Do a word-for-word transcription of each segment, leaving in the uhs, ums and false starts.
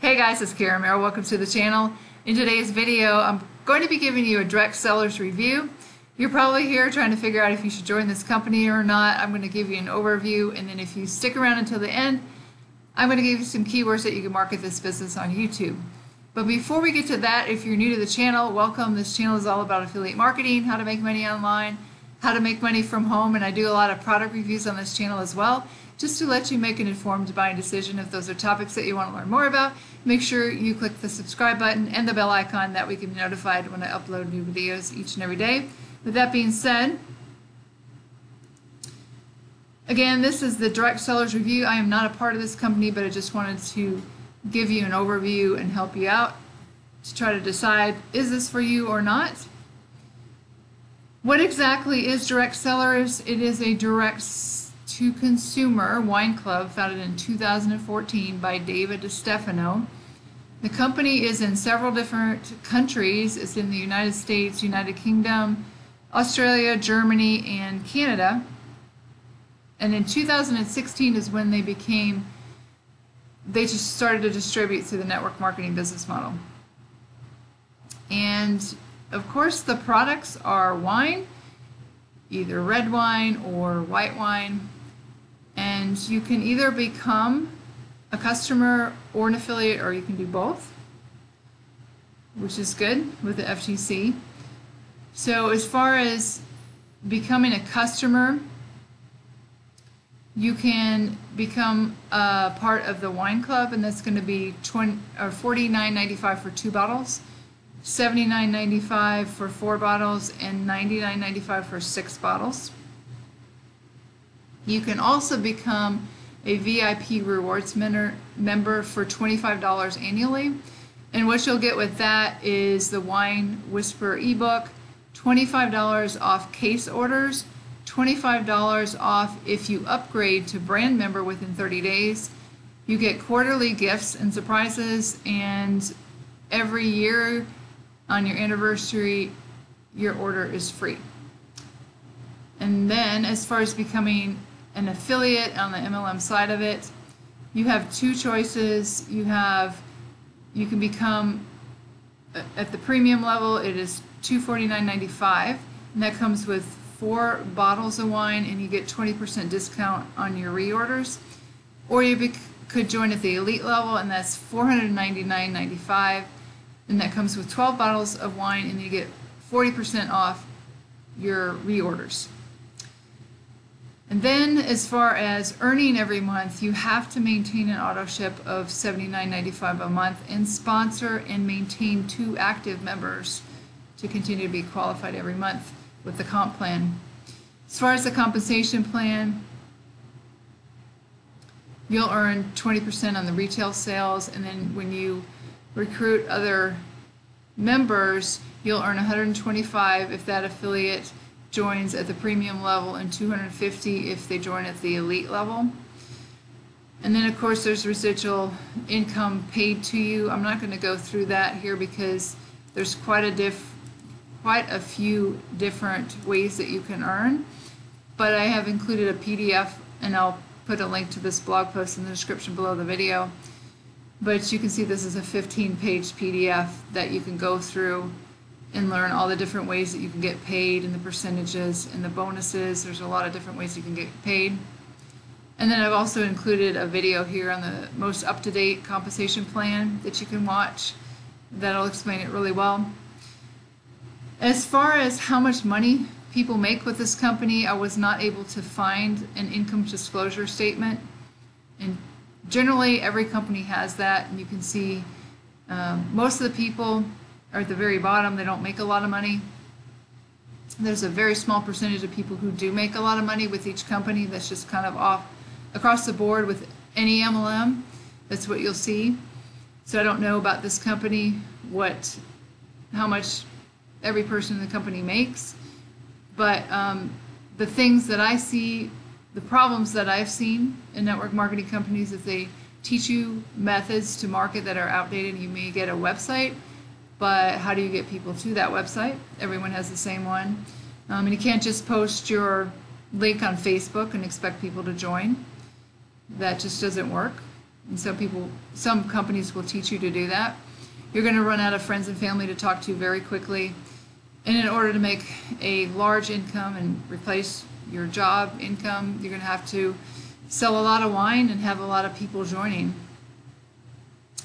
Hey guys, it's Karen Marrow. Welcome to the channel. In today's video, I'm going to be giving you a direct seller's review. You're probably here trying to figure out if you should join this company or not. I'm going to give you an overview, and then if you stick around until the end, I'm going to give you some keywords that you can market this business on YouTube. But before we get to that, if you're new to the channel, welcome. This channel is all about affiliate marketing, how to make money online, how to make money from home, and I do a lot of product reviews on this channel as well, just to let you make an informed buying decision. If those are topics that you want to learn more about, make sure you click the subscribe button and the bell icon. That way you can be notified when I upload new videos each and every day. With that being said, again, this is the Direct Cellars Review. I am not a part of this company, but I just wanted to give you an overview and help you out to try to decide, is this for you or not? What exactly is Direct Cellars? It is a direct to consumer wine club founded in two thousand fourteen by David De Stefano. The company is in several different countries. It's in the United States, United Kingdom, Australia, Germany, and Canada. And in two thousand sixteen is when they became, they just started to distribute through the network marketing business model. And of course, the products are wine, either red wine or white wine, and you can either become a customer or an affiliate, or you can do both, which is good with the F T C. So as far as becoming a customer, you can become a part of the wine club, and that's going to be forty-nine ninety-five for two bottles, seventy-nine ninety-five for four bottles, and ninety-nine ninety-five for six bottles. You can also become a V I P rewards member for twenty-five dollars annually, and what you'll get with that is the Wine Whisperer ebook, twenty-five dollars off case orders, twenty-five dollars off if you upgrade to brand member within thirty days. You get quarterly gifts and surprises, and every year on your anniversary, your order is free. And then as far as becoming an affiliate on the M L M side of it, you have two choices. You have, you can become at the premium level, it is two forty-nine ninety-five, and that comes with four bottles of wine, and you get twenty percent discount on your reorders. Or you be, could join at the elite level, and that's four ninety-nine ninety-five, and that comes with twelve bottles of wine, and you get forty percent off your reorders. And then as far as earning every month, you have to maintain an auto ship of seventy-nine ninety-five a month and sponsor and maintain two active members to continue to be qualified every month with the comp plan. As far as the compensation plan, you'll earn twenty percent on the retail sales, and then when you recruit other members, you'll earn one hundred twenty-five if that affiliate joins at the premium level, and two hundred fifty if they join at the elite level. And then of course there's residual income paid to you. I'm not going to go through that here because there's quite a diff quite a few different ways that you can earn, but I have included a P D F, and I'll put a link to this blog post in the description below the video. But you can see this is a fifteen page P D F that you can go through and learn all the different ways that you can get paid, and the percentages and the bonuses. There's a lot of different ways you can get paid. And then I've also included a video here on the most up-to-date compensation plan that you can watch. That'll explain it really well. As far as how much money people make with this company, I was not able to find an income disclosure statement, and generally every company has that, and you can see um, most of the people are at the very bottom. They don't make a lot of money. There's a very small percentage of people who do make a lot of money with each company. That's just kind of off across the board with any M L M. That's what you'll see. So I don't know about this company what how much every person in the company makes. But um, the things that I see, the problems that I've seen in network marketing companies, is they teach you methods to market that are outdated. You may get a website, but how do you get people to that website? Everyone has the same one. Um, and you can't just post your link on Facebook and expect people to join. That just doesn't work. And so people, some companies will teach you to do that. You're going to run out of friends and family to talk to very quickly. And in order to make a large income and replace your job income, you're going to have to sell a lot of wine and have a lot of people joining.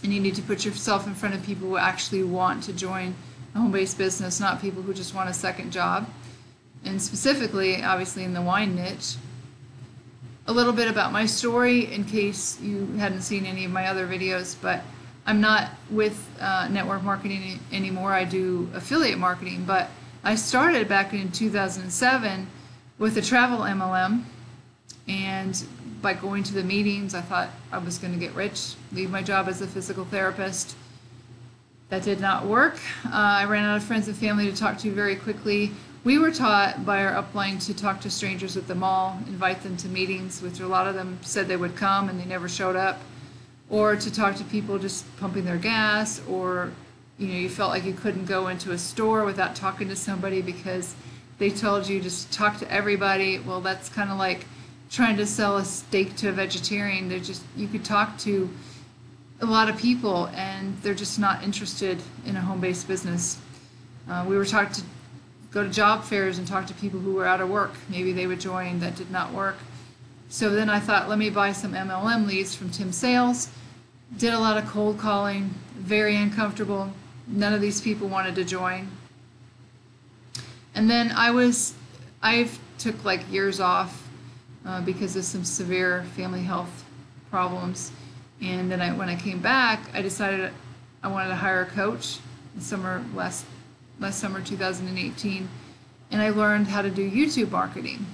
And you need to put yourself in front of people who actually want to join a home-based business, not people who just want a second job. And specifically, obviously, in the wine niche. A little bit about my story, in case you hadn't seen any of my other videos, but I'm not with uh, network marketing anymore. I do affiliate marketing, but I started back in two thousand seven with a travel M L M, and by going to the meetings, I thought I was going to get rich, leave my job as a physical therapist. That did not work. Uh, I ran out of friends and family to talk to very quickly. We were taught by our upline to talk to strangers at the mall, invite them to meetings, which a lot of them said they would come and they never showed up, or to talk to people just pumping their gas, or you know, you felt like you couldn't go into a store without talking to somebody because they told you just talk to everybody. Well, that's kind of like trying to sell a steak to a vegetarian. They're just, you could talk to a lot of people and they're just not interested in a home-based business. Uh, we were taught to go to job fairs and talk to people who were out of work. Maybe they would join. That did not work. So then I thought, let me buy some M L M leads from Tim Sales. Did a lot of cold calling, very uncomfortable. None of these people wanted to join. And then I was, I took like years off uh, because of some severe family health problems. And then I, when I came back, I decided I wanted to hire a coach in summer, last, last summer two thousand eighteen. And I learned how to do YouTube marketing.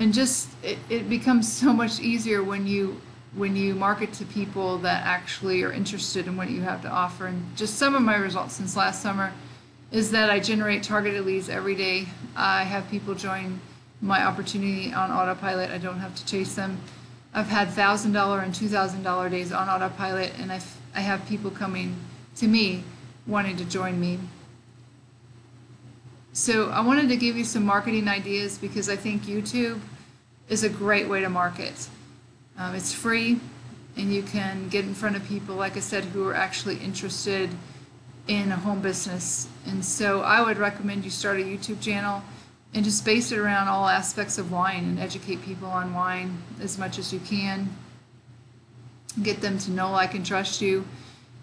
And just, it, it becomes so much easier when you when you market to people that actually are interested in what you have to offer. And just some of my results since last summer is that I generate targeted leads every day. I have people join my opportunity on autopilot. I don't have to chase them. I've had one thousand dollar and two thousand dollar days on autopilot, and I've, I have people coming to me wanting to join me. So I wanted to give you some marketing ideas because I think YouTube is a great way to market. Um, it's free and you can get in front of people, like I said, who are actually interested in a home business. And so I would recommend you start a YouTube channel and just base it around all aspects of wine and educate people on wine as much as you can. Get them to know, like, and trust you.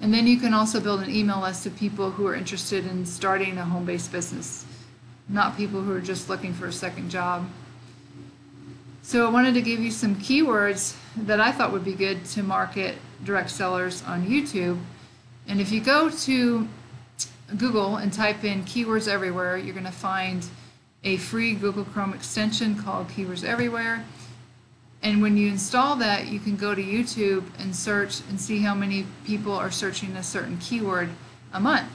And then you can also build an email list of people who are interested in starting a home-based business, not people who are just looking for a second job. So I wanted to give you some keywords that I thought would be good to market direct sellers on YouTube. And if you go to Google and type in Keywords Everywhere, you're going to find a free Google Chrome extension called Keywords Everywhere. And when you install that, you can go to YouTube and search and see how many people are searching a certain keyword a month.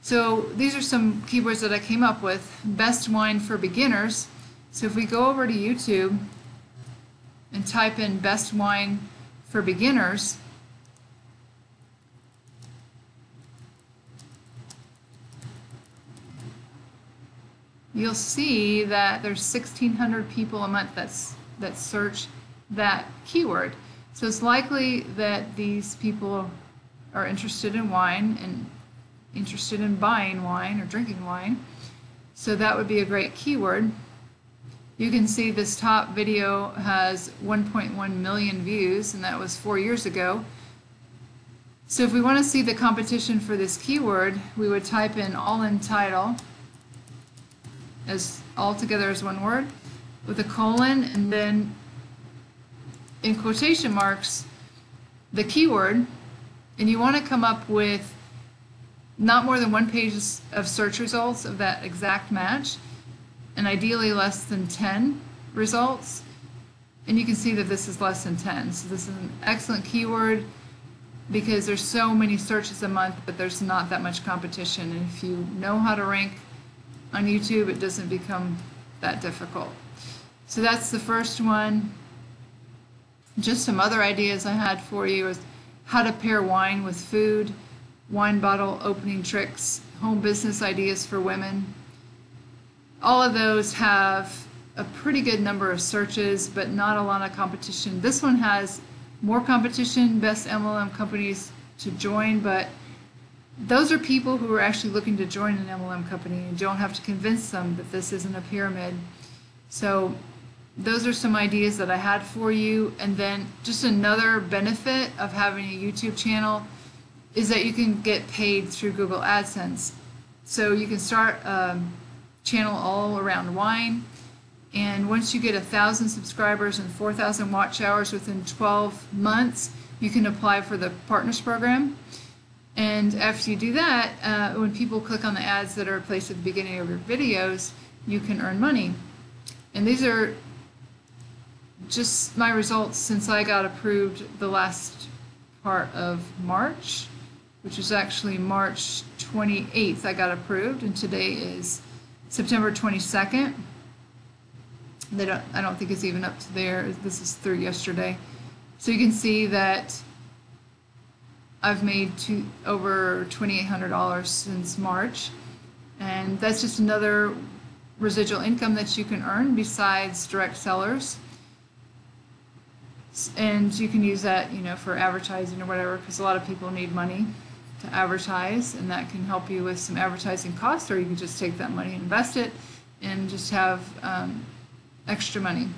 So these are some keywords that I came up with. Best wine for beginners. So if we go over to YouTube and type in best wine for beginners, you'll see that there's sixteen hundred people a month that's, that search that keyword. So it's likely that these people are interested in wine and interested in buying wine or drinking wine. So that would be a great keyword. You can see this top video has one point one million views, and that was four years ago. So if we want to see the competition for this keyword, we would type in all in title, as all together as one word, with a colon, and then in quotation marks, the keyword. And you want to come up with not more than one page of search results of that exact match, and ideally less than ten results. And you can see that this is less than ten. So this is an excellent keyword because there's so many searches a month, but there's not that much competition. And if you know how to rank on YouTube, it doesn't become that difficult. So that's the first one. Just some other ideas I had for you is how to pair wine with food, wine bottle opening tricks, home business ideas for women. All of those have a pretty good number of searches, but not a lot of competition. This one has more competition, best M L M companies to join, but those are people who are actually looking to join an M L M company, and don't have to convince them that this isn't a pyramid. So those are some ideas that I had for you. And then just another benefit of having a YouTube channel is that you can get paid through Google AdSense. So you can start a channel all around wine, and once you get a thousand subscribers and four thousand watch hours within twelve months, you can apply for the Partners Program. And after you do that, uh, when people click on the ads that are placed at the beginning of your videos, you can earn money. And these are just my results since I got approved the last part of March, which was actually March twenty-eighth I got approved, and today is September twenty-second. They don't, I don't think it's even up to there. This is through yesterday. So you can see that I've made two, over twenty-eight hundred dollars since March, and that's just another residual income that you can earn besides direct sellers. And you can use that, you know, for advertising or whatever, because a lot of people need money to advertise, and that can help you with some advertising costs, or you can just take that money and invest it and just have um, extra money.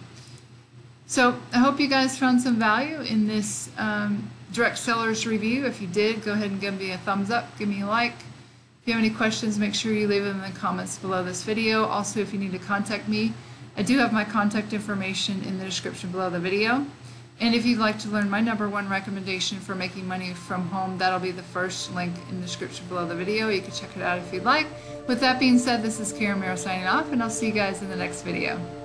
So I hope you guys found some value in this um, Direct Cellars review. If you did, go ahead and give me a thumbs up, give me a like. If you have any questions, make sure you leave them in the comments below this video. Also, if you need to contact me, I do have my contact information in the description below the video. And if you'd like to learn my number one recommendation for making money from home, that'll be the first link in the description below the video. You can check it out if you'd like. With that being said, this is Karen Marrow signing off, and I'll see you guys in the next video.